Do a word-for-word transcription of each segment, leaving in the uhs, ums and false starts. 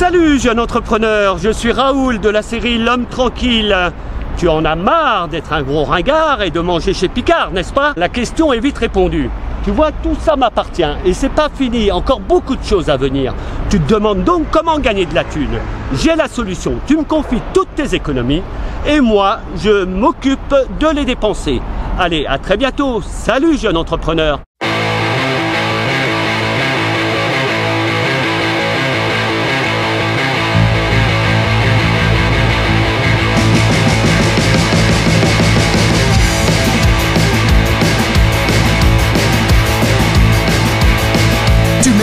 Salut jeune entrepreneur, je suis Raoul de la série L'Homme Tranquille. Tu en as marre d'être un gros ringard et de manger chez Picard, n'est-ce pas? La question est vite répondue. Tu vois, tout ça m'appartient et c'est pas fini, encore beaucoup de choses à venir. Tu te demandes donc comment gagner de la thune. J'ai la solution, tu me confies toutes tes économies et moi, je m'occupe de les dépenser. Allez, à très bientôt, salut jeune entrepreneur.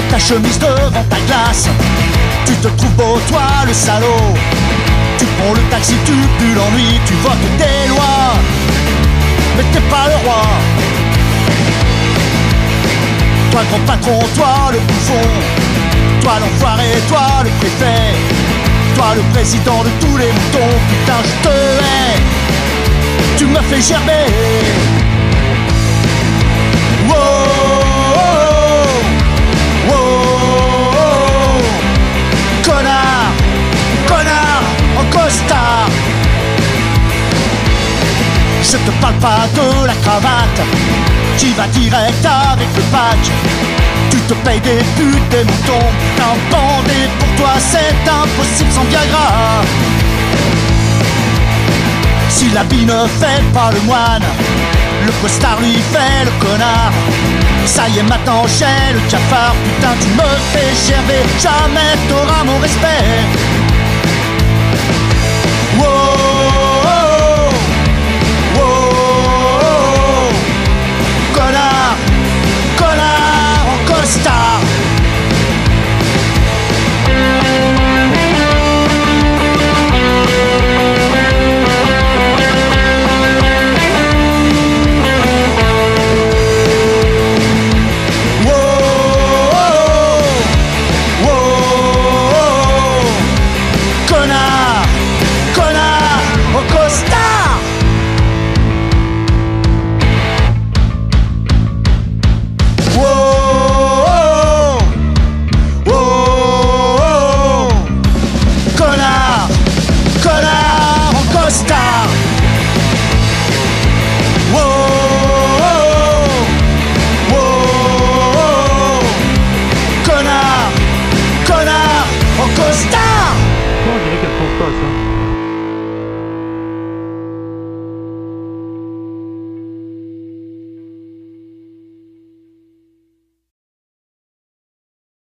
Ta chemise devant ta glace, tu te trouves beau, toi le salaud. Tu prends le taxi, tu pues l'ennui, tu vois que t'es loin, mais t'es pas le roi. Toi le grand patron, toi le bouffon, toi l'enfoiré, toi le préfet, toi le président de tous les moutons. Putain je te hais, tu me fais gerber. Wow. Je te parle pas de la cravate qui va direct avec le patch. Tu te payes des putes, des moutons, t'as bandé. Pour toi c'est impossible sans Viagra. Si l'habit ne fait pas le moine, le costard lui fait le connard. Ça y est maintenant j'ai le cafard, putain tu me fais gerber. Jamais t'auras mon respect.